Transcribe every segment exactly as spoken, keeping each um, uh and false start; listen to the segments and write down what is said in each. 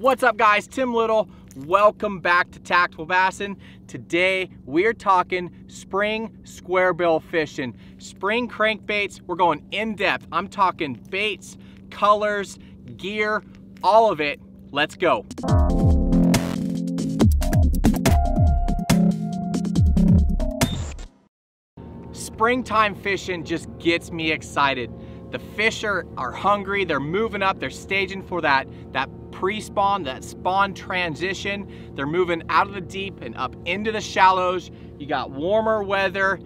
What's up guys, Tim Little. Welcome back to TacticalBassin. Today we're talking spring squarebill fishing. Spring crankbaits, we're going in depth. I'm talking baits, colors, gear, all of it. Let's go. Springtime fishing just gets me excited. The fish are, are hungry, they're moving up, they're staging for that, that pre-spawn, that spawn transition. They're moving out of the deep and up into the shallows. You got warmer weather,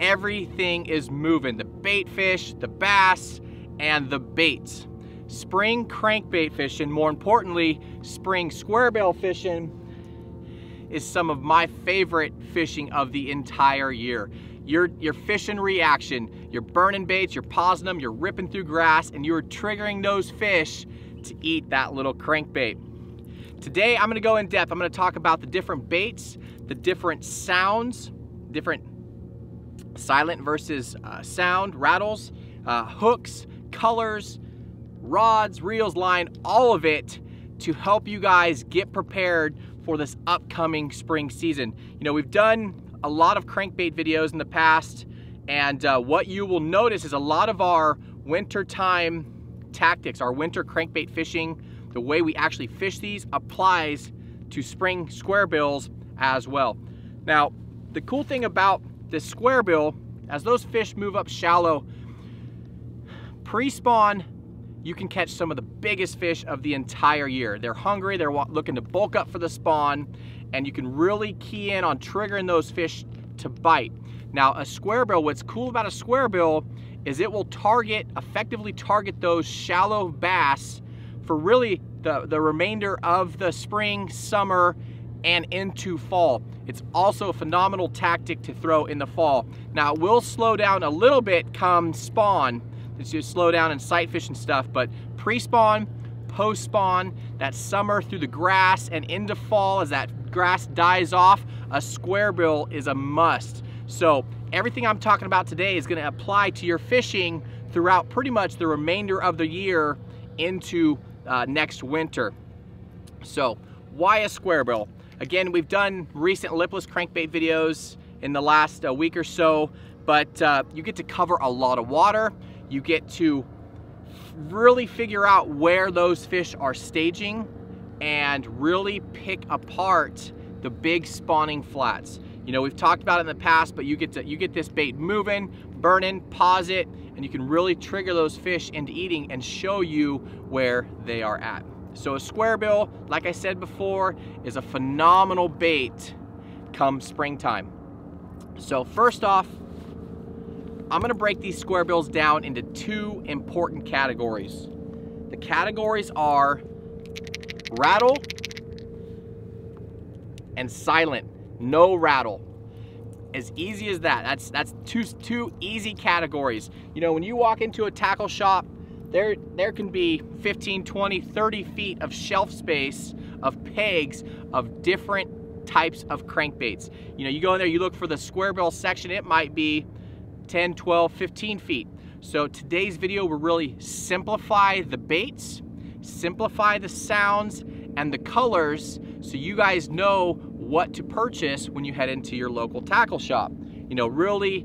everything is moving. The bait fish, the bass, and the baits. Spring crankbait fishing, more importantly, spring squarebill fishing is some of my favorite fishing of the entire year. You're, you're fishing reaction, you're burning baits, you're pausing them, you're ripping through grass, and you're triggering those fish to eat that little crankbait. Today, I'm gonna go in depth. I'm gonna talk about the different baits, the different sounds, different silent versus uh, sound, rattles, uh, hooks, colors, rods, reels, line, all of it to help you guys get prepared for this upcoming spring season. You know, we've done a lot of crankbait videos in the past, and uh, what you will notice is a lot of our wintertime tactics, our winter crankbait fishing, the way we actually fish these applies to spring squarebills as well. Now, the cool thing about this squarebill, as those fish move up shallow, pre-spawn, you can catch some of the biggest fish of the entire year. They're hungry, they're looking to bulk up for the spawn, and you can really key in on triggering those fish to bite. Now a squarebill, what's cool about a squarebill is it will target, effectively target those shallow bass for really the, the remainder of the spring, summer, and into fall. It's also a phenomenal tactic to throw in the fall. Now it will slow down a little bit come spawn, it's just slow down and sight fish and stuff, but pre-spawn, post-spawn, that summer through the grass and into fall as that grass dies off, a squarebill is a must. So everything I'm talking about today is gonna apply to your fishing throughout pretty much the remainder of the year into uh, next winter. So why a squarebill? Again, we've done recent lipless crankbait videos in the last uh, week or so, but uh, you get to cover a lot of water. You get to really figure out where those fish are staging and really pick apart the big spawning flats. You know, we've talked about it in the past, but you get to, you get this bait moving, burning, pause it, and you can really trigger those fish into eating and show you where they are at. So a squarebill, like I said before, is a phenomenal bait come springtime. So first off, I'm gonna break these squarebills down into two important categories. The categories are rattle and silent, no rattle. As easy as that, that's, that's two, two easy categories. You know, when you walk into a tackle shop, there, there can be fifteen, twenty, thirty feet of shelf space of pegs of different types of crankbaits. You know, you go in there, you look for the squarebill section, it might be ten, twelve, fifteen feet. So today's video will really simplify the baits, simplify the sounds and the colors so you guys know what to purchase when you head into your local tackle shop. You know, really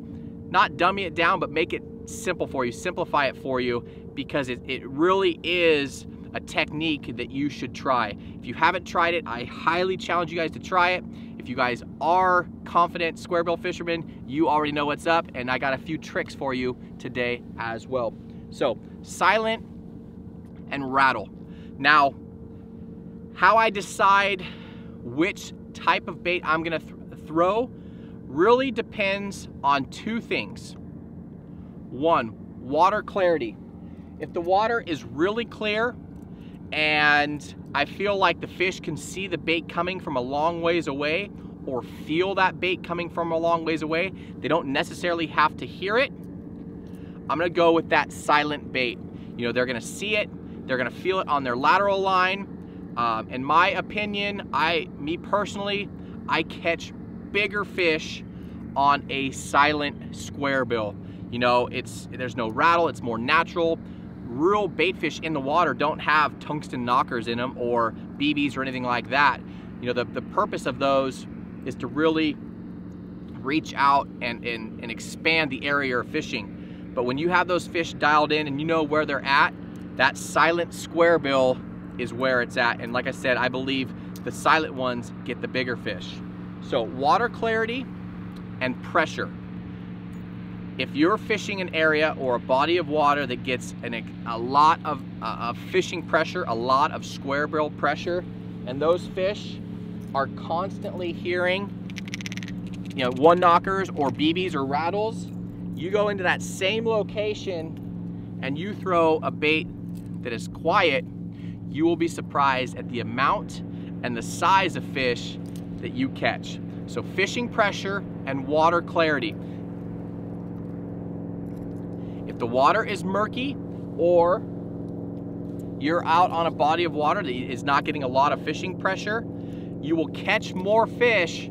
not dummy it down, but make it simple for you, simplify it for you, because it, it really is a technique that you should try. If you haven't tried it, I highly challenge you guys to try it. If you guys are confident squarebill fishermen, you already know what's up, and I got a few tricks for you today as well. So, silent and rattle. Now, how I decide which type of bait I'm gonna th throw really depends on two things. One, water clarity. If the water is really clear and I feel like the fish can see the bait coming from a long ways away or feel that bait coming from a long ways away, they don't necessarily have to hear it, I'm gonna go with that silent bait. You know, they're gonna see it, they're gonna feel it on their lateral line. Um, in my opinion, I, me personally, I catch bigger fish on a silent squarebill. You know, it's, there's no rattle, it's more natural. real baitfish in the water don't have tungsten knockers in them or B Bs or anything like that. You know, the, the purpose of those is to really reach out and, and, and expand the area of fishing. But when you have those fish dialed in and you know where they're at, that silent squarebill is where it's at. And like I said, I believe the silent ones get the bigger fish. So water clarity and pressure. If you're fishing an area or a body of water that gets an, a lot of, uh, of fishing pressure, a lot of squarebill pressure, and those fish are constantly hearing, you know, one knockers or B Bs or rattles, you go into that same location and you throw a bait that is quiet, you will be surprised at the amount and the size of fish that you catch. So fishing pressure and water clarity. If the water is murky or you're out on a body of water that is not getting a lot of fishing pressure, you will catch more fish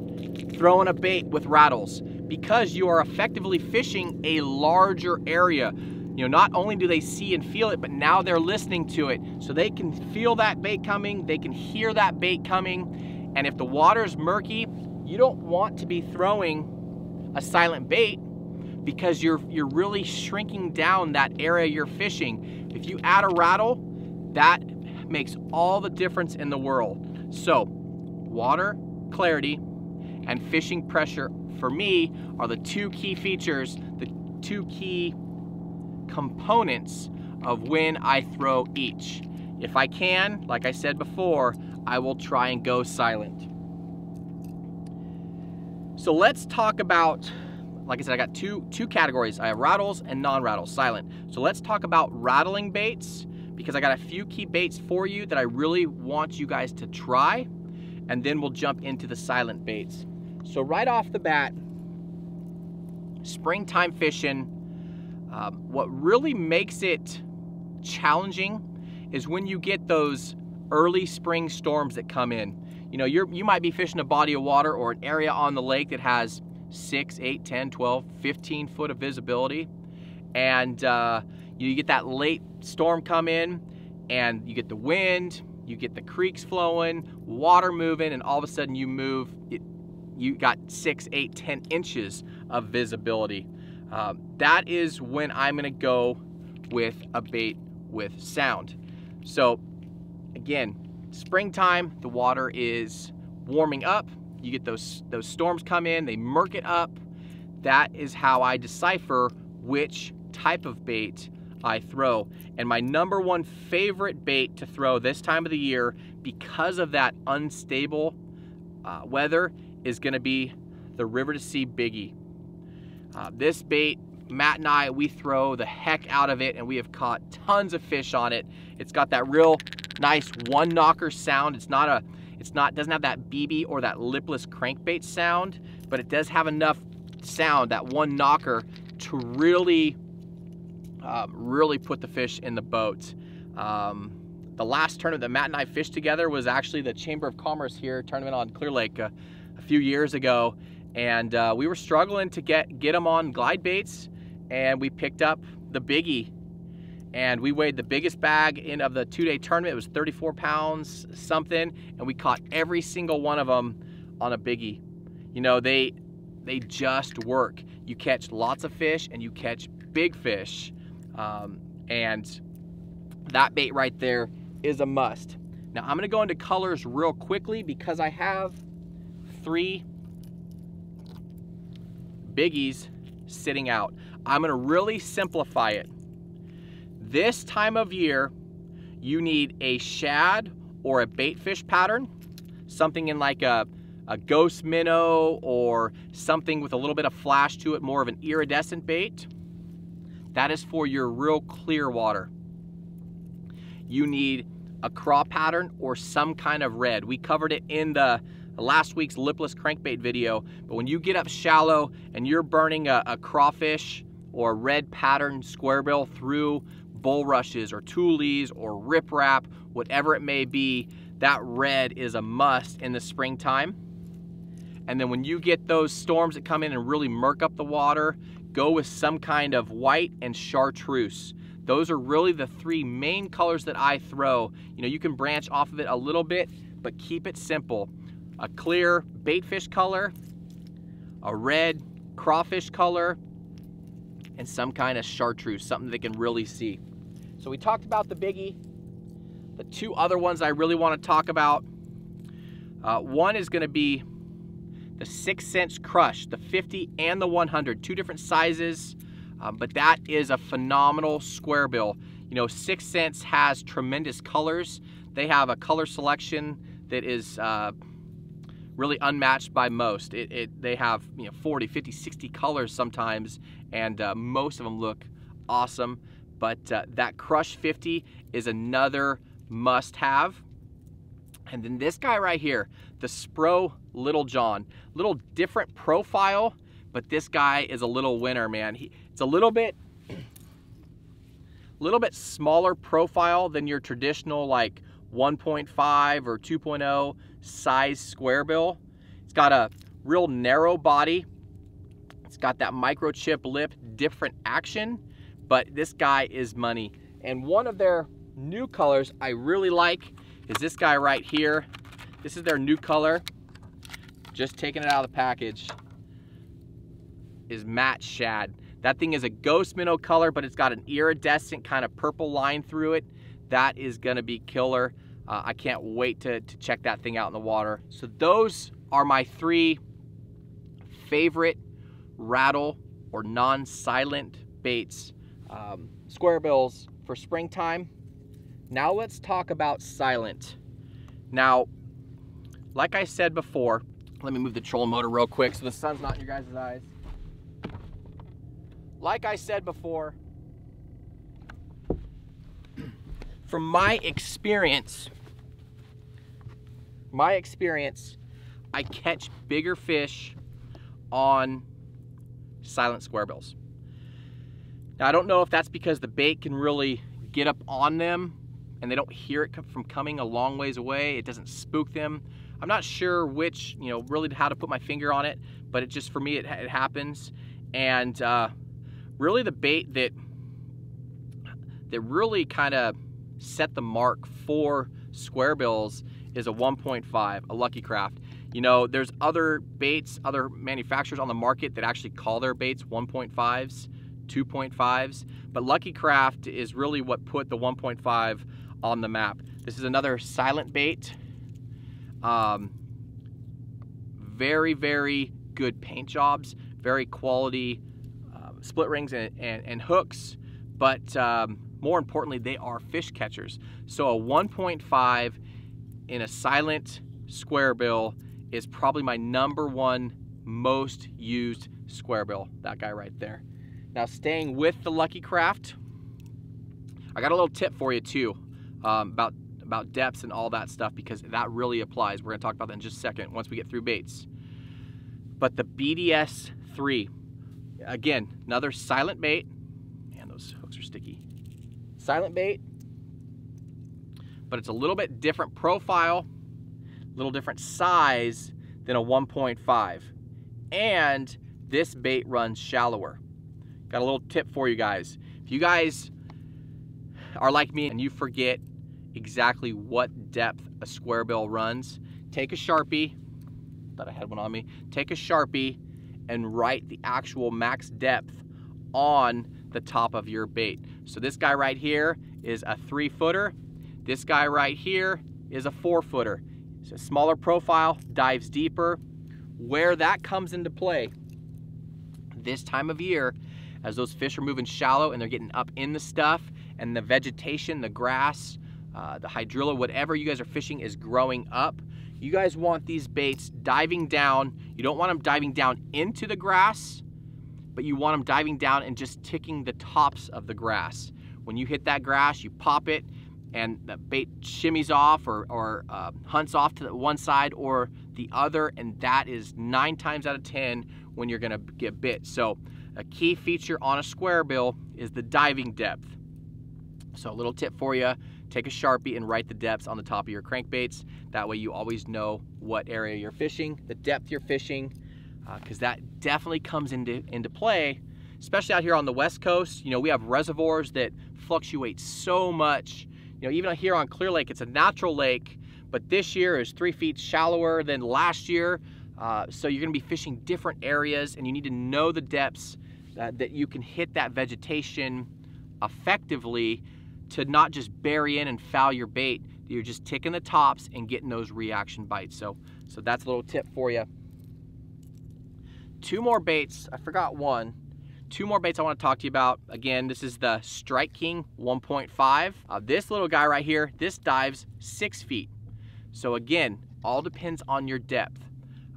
throwing a bait with rattles because you are effectively fishing a larger area. You know, not only do they see and feel it, but now they're listening to it. So they can feel that bait coming, they can hear that bait coming, and if the water's murky, you don't want to be throwing a silent bait because you're, you're really shrinking down that area you're fishing. If you add a rattle, that makes all the difference in the world. So, water clarity and fishing pressure, for me, are the two key features, the two key components of when I throw each. If I can, like I said before, I will try and go silent. So let's talk about, like I said, I got two, two categories. I have rattles and non-rattles, silent. So let's talk about rattling baits because I got a few key baits for you that I really want you guys to try, and then we'll jump into the silent baits. So right off the bat, springtime fishing, Um, what really makes it challenging is when you get those early spring storms that come in. You know, you're, you might be fishing a body of water or an area on the lake that has six, eight, ten, twelve, fifteen foot of visibility, and uh, you get that late storm come in, and you get the wind, you get the creeks flowing, water moving, and all of a sudden you move, it, you got six, eight, ten inches of visibility. Uh, that is when I'm gonna go with a bait with sound. So again, springtime, the water is warming up, you get those, those storms come in, they murk it up. That is how I decipher which type of bait I throw. And my number one favorite bait to throw this time of the year, because of that unstable uh, weather, is gonna be the River to Sea Biggie. Uh, this bait, Matt and I, we throw the heck out of it, and we have caught tons of fish on it. It's got that real nice one knocker sound. It's not a, it's not, doesn't have that B B or that lipless crankbait sound, but it does have enough sound, that one knocker, to really, uh, really put the fish in the boat. Um, the last tournament that Matt and I fished together was actually the Chamber of Commerce here tournament on Clear Lake uh, a few years ago. And uh, we were struggling to get, get them on glide baits, and we picked up the Biggie. And we weighed the biggest bag in of the two-day tournament. It was thirty-four pounds something, and we caught every single one of them on a Biggie. You know, they, they just work. You catch lots of fish, and you catch big fish. Um, and that bait right there is a must. Now, I'm gonna go into colors real quickly because I have three Biggies sitting out. I'm gonna really simplify it. This time of year, you need a shad or a baitfish pattern, something in like a, a ghost minnow or something with a little bit of flash to it, more of an iridescent bait. That is for your real clear water. You need a craw pattern or some kind of red. We covered it in the last week's lipless crankbait video, but when you get up shallow and you're burning a, a crawfish or a red pattern squarebill through bulrushes or tules or riprap, whatever it may be, that red is a must in the springtime. And then when you get those storms that come in and really murk up the water, go with some kind of white and chartreuse. Those are really the three main colors that I throw. You know, you can branch off of it a little bit, but keep it simple. A clear baitfish color, a red crawfish color, and some kind of chartreuse, something they can really see. So we talked about the Biggie. The two other ones I really want to talk about, uh, one is going to be the Sixth Sense Crush, the fifty and the one hundred, two different sizes, um, but that is a phenomenal Squarebill. You know, Sixth Sense has tremendous colors. They have a color selection that is uh, really unmatched by most. It, it, they have, you know, forty, fifty, sixty colors sometimes, and uh, most of them look awesome. But uh, that Crush fifty is another must have. And then this guy right here, the Spro Little John. Little different profile, but this guy is a little winner, man. He, it's a little bit, little bit smaller profile than your traditional like one point five or two point oh size Squarebill. It's got a real narrow body. It's got that microchip lip, different action, but this guy is money. And one of their new colors I really like is this guy right here. This is their new color, just taking it out of the package, is Matte Shad. That thing is a ghost minnow color, but it's got an iridescent kind of purple line through it. That is gonna be killer. Uh, I can't wait to, to check that thing out in the water. So those are my three favorite rattle or non-silent baits, um, Squarebills for springtime. Now let's talk about silent. Now, like I said before, let me move the trolling motor real quick so the sun's not in your guys' eyes. Like I said before, from my experience, my experience, I catch bigger fish on silent Squarebills. Now, I don't know if that's because the bait can really get up on them and they don't hear it from coming a long ways away. It doesn't spook them. I'm not sure which, you know, really how to put my finger on it, but it just, for me, it, it happens. And uh, really the bait that, that really kind of set the mark for Squarebills is a one point five, a Lucky Craft. You know, there's other baits, other manufacturers on the market that actually call their baits one point fives, two point fives, but Lucky Craft is really what put the one point five on the map. This is another silent bait. Um, very, very good paint jobs, very quality uh, split rings and, and, and hooks, but um, more importantly, they are fish catchers. So a one point five in a silent Squarebill is probably my number one most used Squarebill, that guy right there. Now, staying with the Lucky Craft, I got a little tip for you too um, about, about depths and all that stuff, because that really applies. We're gonna talk about that in just a second once we get through baits. But the B D S three, again, another silent bait. Man, those hooks are sticky. Silent bait, but it's a little bit different profile, a little different size than a one point five. And this bait runs shallower. Got a little tip for you guys. If you guys are like me and you forget exactly what depth a Squarebill runs, take a Sharpie, thought I had one on me, take a Sharpie and write the actual max depth on the top of your bait. So this guy right here is a three footer. This guy right here is a four footer. It's a smaller profile, dives deeper. Where that comes into play this time of year, as those fish are moving shallow and they're getting up in the stuff and the vegetation, the grass, uh, the hydrilla, whatever you guys are fishing is growing up. You guys want these baits diving down. You don't want them diving down into the grass, but you want them diving down and just ticking the tops of the grass. When you hit that grass, you pop it and the bait shimmies off or, or uh, hunts off to the one side or the other, and that is nine times out of ten when you're gonna get bit. So a key feature on a Squarebill is the diving depth. So a little tip for you, take a Sharpie and write the depths on the top of your crankbaits. That way you always know what area you're fishing, the depth you're fishing, because uh, that definitely comes into, into play especially out here on the West Coast. You know, we have reservoirs that fluctuate so much. You know, even here on Clear Lake, it's a natural lake, but this year is three feet shallower than last year. Uh, so you're gonna be fishing different areas, and you need to know the depths uh, that you can hit that vegetation effectively to not just bury in and foul your bait. You're just ticking the tops and getting those reaction bites. So, so that's a little tip for you. Two more baits, I forgot one. Two more baits I wanna talk to you about. Again, this is the Strike King one point five. Uh, this little guy right here, this dives six feet. So again, all depends on your depth,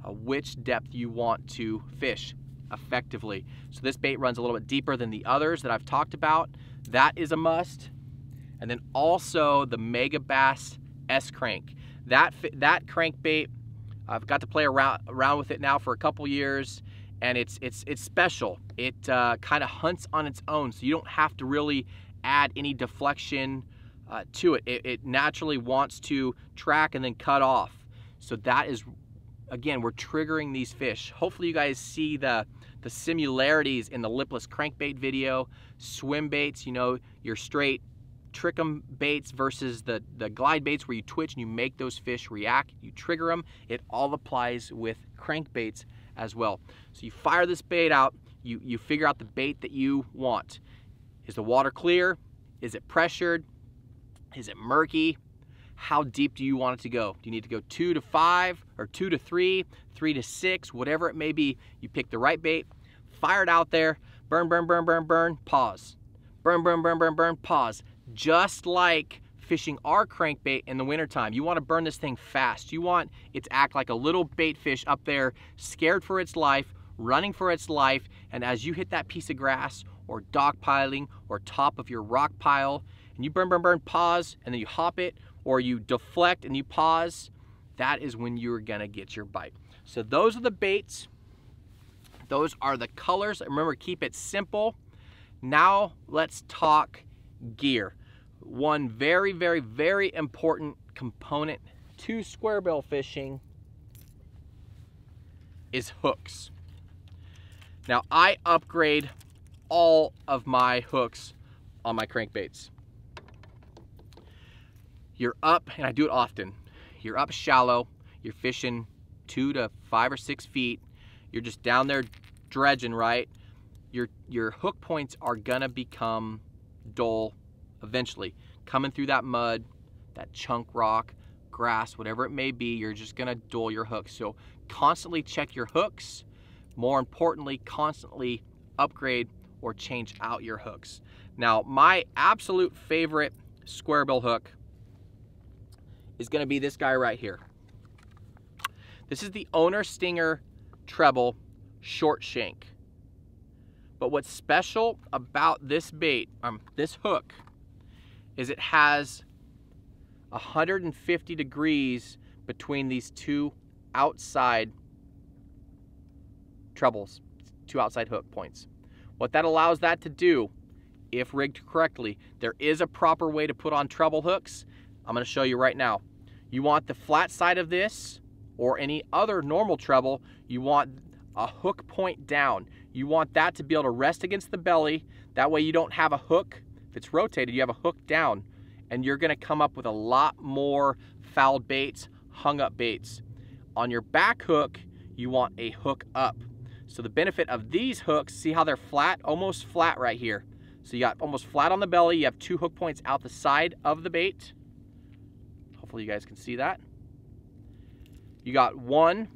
uh, which depth you want to fish effectively. So this bait runs a little bit deeper than the others that I've talked about. That is a must. And then also the Mega Bass S-crank. That, that crankbait, I've got to play around, around with it now for a couple years. And it's, it's, it's special. It uh, kind of hunts on its own, so you don't have to really add any deflection uh, to it. it. It naturally wants to track and then cut off. So that is, again, we're triggering these fish. Hopefully you guys see the, the similarities in the lipless crankbait video. Swim baits, you know, your straight trick 'em baits versus the, the glide baits where you twitch and you make those fish react, you trigger them. It all applies with crankbaits as well. So you fire this bait out, you, you figure out the bait that you want. Is the water clear? Is it pressured? Is it murky? How deep do you want it to go? Do you need to go two to five or two to three, three to six, whatever it may be? You pick the right bait, fire it out there, burn, burn, burn, burn, burn, pause. Burn, burn, burn, burn, burn, pause. Just like fishing our crankbait in the wintertime. You want to burn this thing fast. You want it to act like a little bait fish up there, scared for its life, running for its life, and as you hit that piece of grass or dock piling or top of your rock pile, and you burn, burn, burn, pause, and then you hop it, or you deflect and you pause, that is when you're gonna get your bite. So those are the baits. Those are the colors. Remember, keep it simple. Now let's talk gear. One very, very, very important component to Squarebill fishing is hooks. Now, I upgrade all of my hooks on my crankbaits. You're up, and I do it often, you're up shallow, you're fishing two to five or six feet, you're just down there dredging, right? Your, your hook points are gonna become dull eventually. Coming through that mud, that chunk rock, grass, whatever it may be, you're just gonna dull your hooks. So constantly check your hooks. More importantly, constantly upgrade or change out your hooks. Now, my absolute favorite Squarebill hook is gonna be this guy right here. This is the Owner Stinger Treble Short Shank. But what's special about this bait, um, this hook, is it has one hundred fifty degrees between these two outside trebles, two outside hook points. What that allows that to do, if rigged correctly, there is a proper way to put on treble hooks. I'm gonna show you right now. You want the flat side of this or any other normal treble, you want a hook point down. You want that to be able to rest against the belly. That way you don't have a hook. If it's rotated, you have a hook down, and you're gonna come up with a lot more fouled baits, hung up baits. On your back hook, you want a hook up. So the benefit of these hooks, see how they're flat, almost flat right here. So you got almost flat on the belly, you have two hook points out the side of the bait. Hopefully you guys can see that. You got one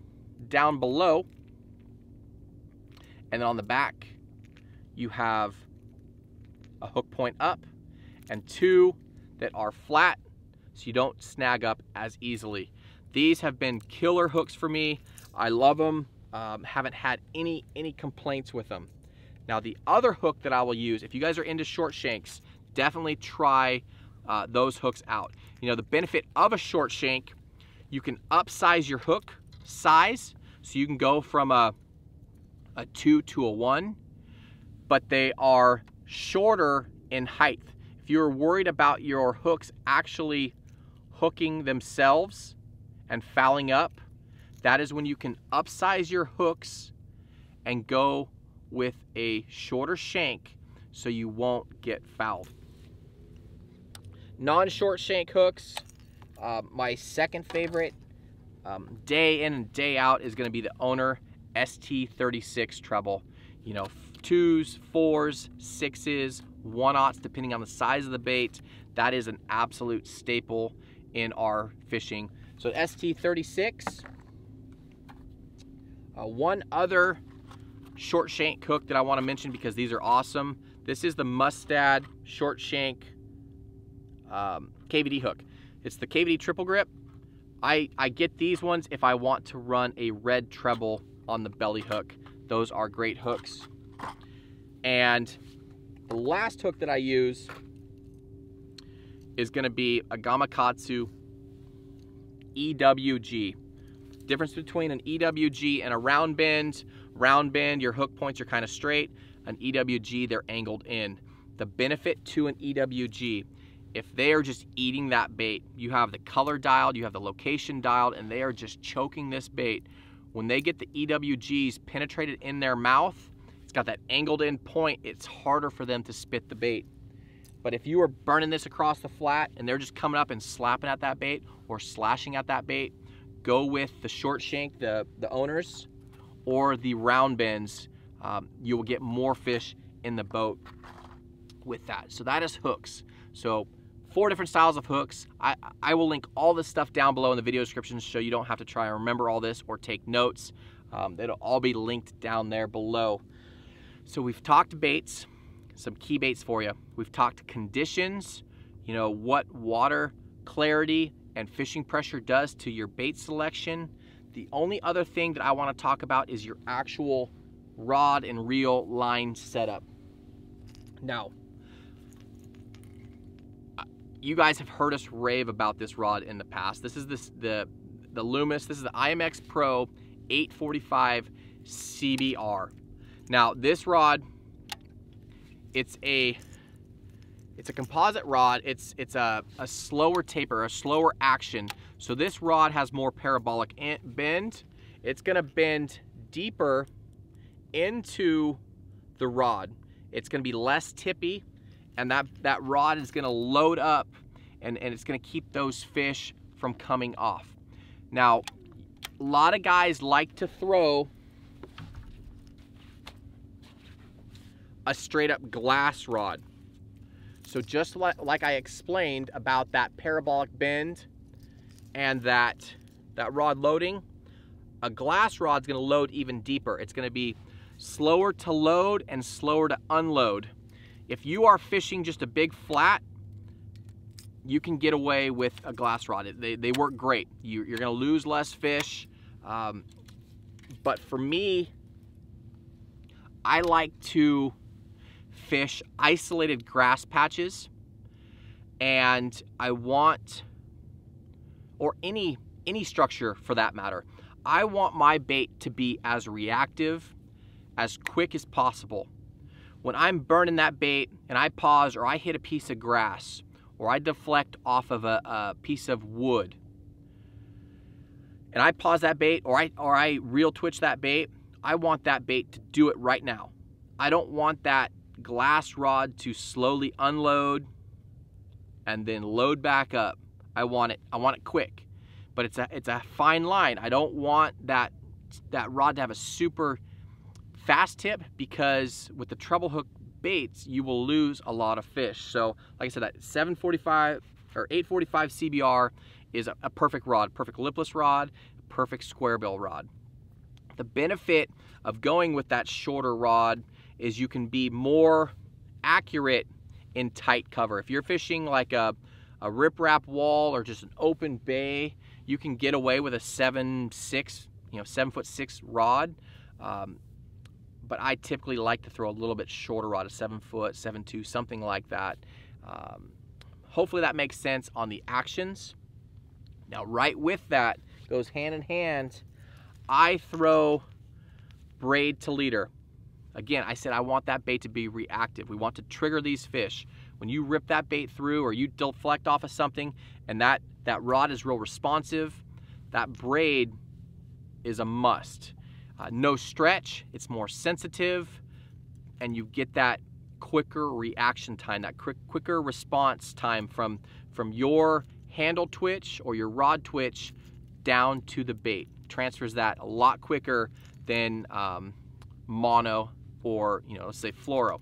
down below, and then on the back, you have a hook point up, and two that are flat so you don't snag up as easily. These have been killer hooks for me. I love them. Um, haven't had any any complaints with them. Now the other hook that I will use, if you guys are into short shanks, definitely try uh, those hooks out. You know, the benefit of a short shank, you can upsize your hook size, so you can go from a, a two to a one, but they are shorter in height. If you're worried about your hooks actually hooking themselves and fouling up, that is when you can upsize your hooks and go with a shorter shank so you won't get fouled. Non-short shank hooks, uh, my second favorite um, day in and day out is going to be the Owner S T thirty-six Treble. You know, twos, fours, sixes, one-aughts, depending on the size of the bait. That is an absolute staple in our fishing. So S T thirty-six. Uh, one other short shank hook that I want to mention because these are awesome. This is the Mustad short shank um, K V D hook. It's the K V D triple grip. I, I get these ones if I want to run a red treble on the belly hook. Those are great hooks. And the last hook that I use is going to be a Gamakatsu E W G. Difference between an E W G and a round bend. Round bend, your hook points are kind of straight. An E W G, they're angled in. The benefit to an E W G, if they are just eating that bait, you have the color dialed, you have the location dialed, and they are just choking this bait. When they get the E W Gs penetrated in their mouth, it's got that angled in point, it's harder for them to spit the bait. But if you are burning this across the flat and they're just coming up and slapping at that bait or slashing at that bait, go with the short shank, the, the Owners, or the round bends. Um, you will get more fish in the boat with that. So that is hooks. So four different styles of hooks. I, I will link all this stuff down below in the video description so you don't have to try and remember all this or take notes. Um, it'll all be linked down there below. So we've talked baits, some key baits for you. We've talked conditions, you know, what water clarity and fishing pressure does to your bait selection. The only other thing that I want to talk about is your actual rod and reel line setup. Now, you guys have heard us rave about this rod in the past. This is this, the, the Loomis, this is the I M X Pro eight forty-five C B R. Now this rod, it's a, it's a composite rod. It's, it's a, a slower taper, a slower action. So this rod has more parabolic bend. It's gonna bend deeper into the rod. It's gonna be less tippy. And that, that rod is gonna load up and, and it's gonna keep those fish from coming off. Now, a lot of guys like to throw a straight up glass rod. So just like, like I explained about that parabolic bend and that, that rod loading, a glass rod's gonna load even deeper. It's gonna be slower to load and slower to unload. If you are fishing just a big flat, you can get away with a glass rod. They, they work great. You, you're gonna lose less fish. Um, but for me, I like to fish isolated grass patches, and I want, or any, any structure for that matter, I want my bait to be as reactive, as quick as possible. When I'm burning that bait and I pause or I hit a piece of grass or I deflect off of a, a piece of wood and I pause that bait or I, or I reel twitch that bait, I want that bait to do it right now. I don't want that glass rod to slowly unload and then load back up. I want it, I want it quick, but it's a, it's a fine line. I don't want that, that rod to have a super fast tip, because with the treble hook baits, you will lose a lot of fish. So like I said, that seven forty-five or eight forty-five C B R is a, a perfect rod, perfect lipless rod, perfect square bill rod. The benefit of going with that shorter rod is you can be more accurate in tight cover. If you're fishing like a, a riprap wall or just an open bay, you can get away with a seven six, you know, seven foot six rod. Um, But I typically like to throw a little bit shorter rod, a seven foot, seven two, something like that. Um, hopefully that makes sense on the actions. Now, right with that goes hand in hand. I throw braid to leader. Again, I said I want that bait to be reactive. We want to trigger these fish. When you rip that bait through or you deflect off of something, and that that rod is real responsive, that braid is a must. Uh, no stretch, it's more sensitive, and you get that quicker reaction time, that quick, quicker response time from, from your handle twitch or your rod twitch down to the bait. Transfers that a lot quicker than um, mono or, you know, let's say fluoro.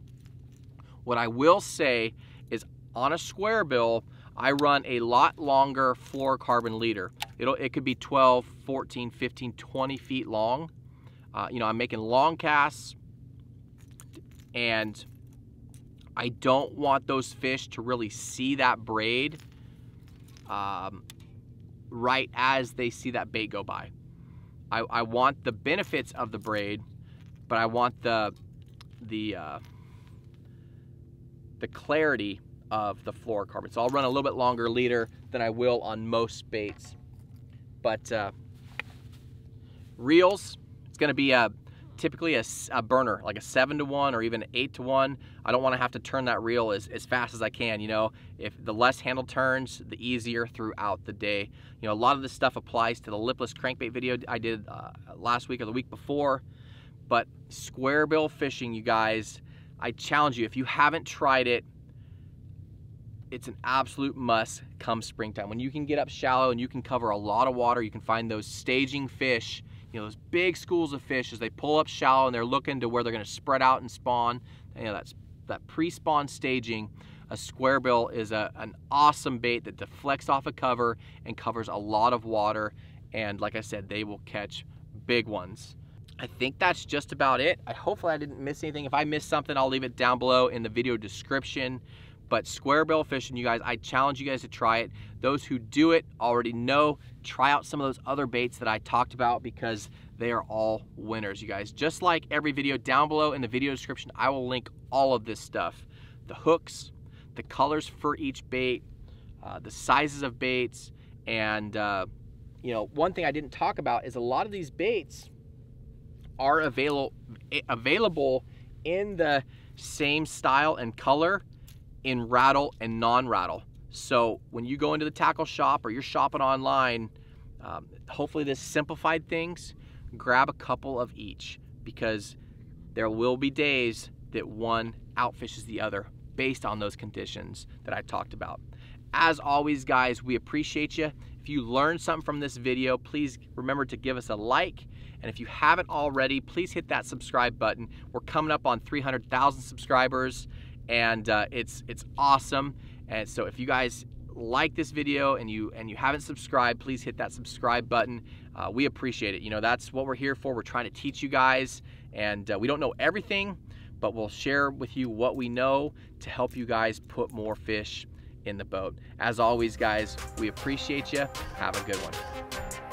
What I will say is on a Squarebill, I run a lot longer fluorocarbon leader. It'll, it could be twelve, fourteen, fifteen, twenty feet long. Uh, you know, I'm making long casts, and I don't want those fish to really see that braid um, right as they see that bait go by. I, I want the benefits of the braid, but I want the, the, uh, the clarity of the fluorocarbon. So I'll run a little bit longer leader than I will on most baits. But uh, reels, it's gonna be a, typically a, a burner, like a seven to one or even an eight to one. I don't wanna have to turn that reel as, as fast as I can, you know? If the less handle turns, the easier throughout the day. You know, a lot of this stuff applies to the lipless crankbait video I did uh, last week or the week before. But Squarebill fishing, you guys, I challenge you, if you haven't tried it, it's an absolute must come springtime. When you can get up shallow and you can cover a lot of water, you can find those staging fish, you know, those big schools of fish as they pull up shallow and they're looking to where they're gonna spread out and spawn. You know, that's that pre-spawn staging. A Squarebill is a, an awesome bait that deflects off a cover and covers a lot of water. And like I said, they will catch big ones. I think that's just about it. I hopefully I didn't miss anything. If I missed something, I'll leave it down below in the video description. But Squarebill fishing, you guys, I challenge you guys to try it. Those who do it already know, try out some of those other baits that I talked about because they are all winners, you guys. Just like every video down below in the video description, I will link all of this stuff. The hooks, the colors for each bait, uh, the sizes of baits, and uh, you know, one thing I didn't talk about is a lot of these baits are available available in the same style and color in rattle and non-rattle. So when you go into the tackle shop or you're shopping online, um, hopefully this simplified things, grab a couple of each because there will be days that one outfishes the other based on those conditions that I talked about. As always, guys, we appreciate you. If you learned something from this video, please remember to give us a like. And if you haven't already, please hit that subscribe button. We're coming up on three hundred thousand subscribers. And uh, it's it's awesome. And so if you guys like this video and you and you haven't subscribed, please hit that subscribe button. Uh, we appreciate it. You know, that's what we're here for. We're trying to teach you guys, and uh, we don't know everything, but we'll share with you what we know to help you guys put more fish in the boat. As always, guys, we appreciate you. Have a good one.